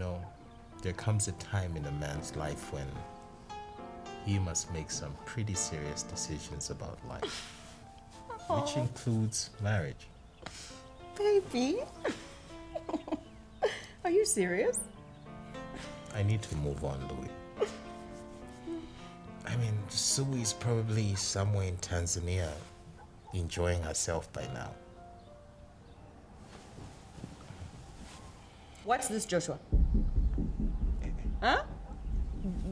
know, there comes a time in a man's life when he must make some pretty serious decisions about life. Aww. Which includes marriage. Baby! Are you serious? I need to move on, Luwi. I mean, Suwi is probably somewhere in Tanzania enjoying herself by now. What's this, Joshua? Huh?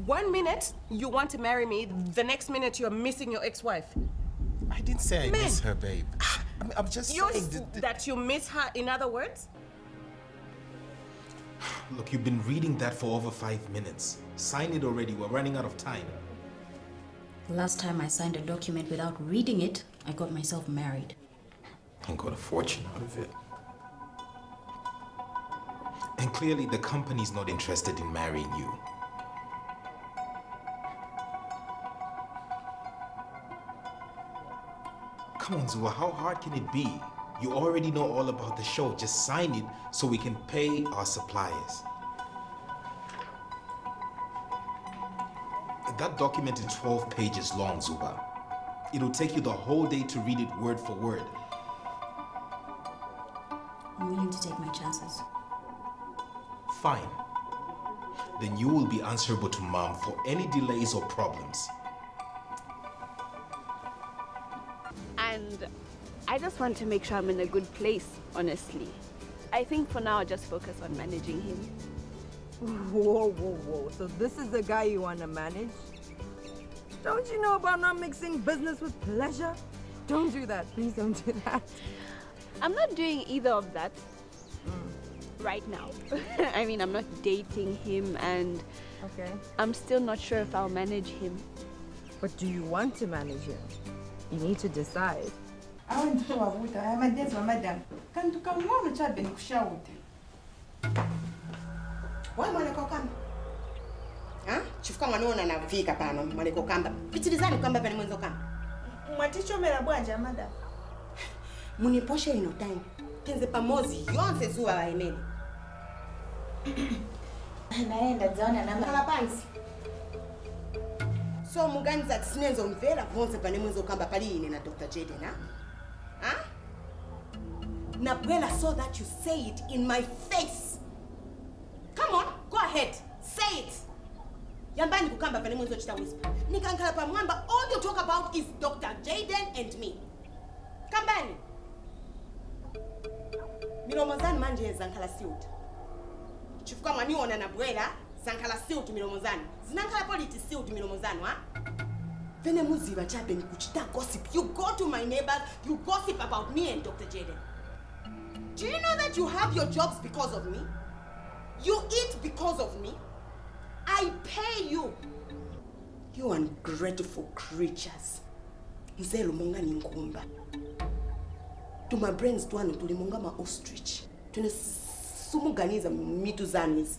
1 minute, you want to marry me. The next minute, you're missing your ex-wife. I didn't say I miss her, babe. I mean, I'm just saying that you miss her, in other words? Look, you've been reading that for over 5 minutes. Sign it already. We're running out of time. Last time I signed a document without reading it, I got myself married. And got a fortune out of it. And clearly, the company's not interested in marrying you. Come on, Zuba, how hard can it be? You already know all about the show. Just sign it so we can pay our suppliers. That document is 12 pages long, Zuba. It'll take you the whole day to read it word for word. I'm willing to take my chances. Fine. Then you will be answerable to Mom for any delays or problems. And I just want to make sure I'm in a good place, honestly. I think for now, I'll just focus on managing him. Whoa, whoa, whoa. So this is the guy you want to manage? Don't you know about not mixing business with pleasure? Don't do that. Please don't do that. I'm not doing either of that. Right now. I mean, I'm not dating him and I'm still not sure if I'll manage him. But do you want to manage him? You need to decide. I want to wavuta. I'm a dance madam. Can you come home and be kushaute? Why maneko kamba? Ah? Chifuka mwanona na vika pano maneko kamba. Pitilizani kamba bani mwenzo kamba. Mwaticho mera bwanja madam. Muniposhe ino time. Tenze pamozi yonse Zuba waenene. Naenda zaona na mala pansi. So muganza tisinenzo mvela vonse pane mwenzo kamba pali ine na Dr Jayden, ha? Ha? Na bwela so that you say it in my face. Come on, go ahead. Say it. Yambani kukamba pane mwenzo chita whisper. Nikankala pa mwamba, all you talk about is Dr Jayden and me. Kambani. Milomozani manje zankala siutu. Chifuka mwaniona na bwela. Zankala siutu milomozani. Zinankala politi siutu milomozani, ha? Vene muziba chape ni kuchita gossip. You go to my neighbors, you gossip about me and Dr Jayden. Do you know that you have your jobs because of me? You eat because of me? I pay you. You ungrateful creatures. Mzee lumonga ni ngumba. To my brains, tuano tulimunga ma ostrich. Tune sumuganiza mitu zanis.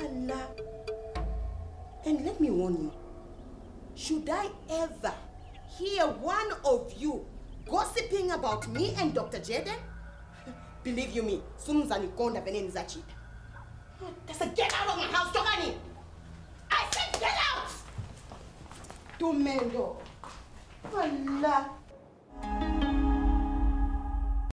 Allah. And let me warn you. Should I ever hear one of you gossiping about me and Dr Jayden? Believe you me, sumuzani konda beneni zachita. That's a get out of my house, Giovanni. I said get out. To Mendo. Allah.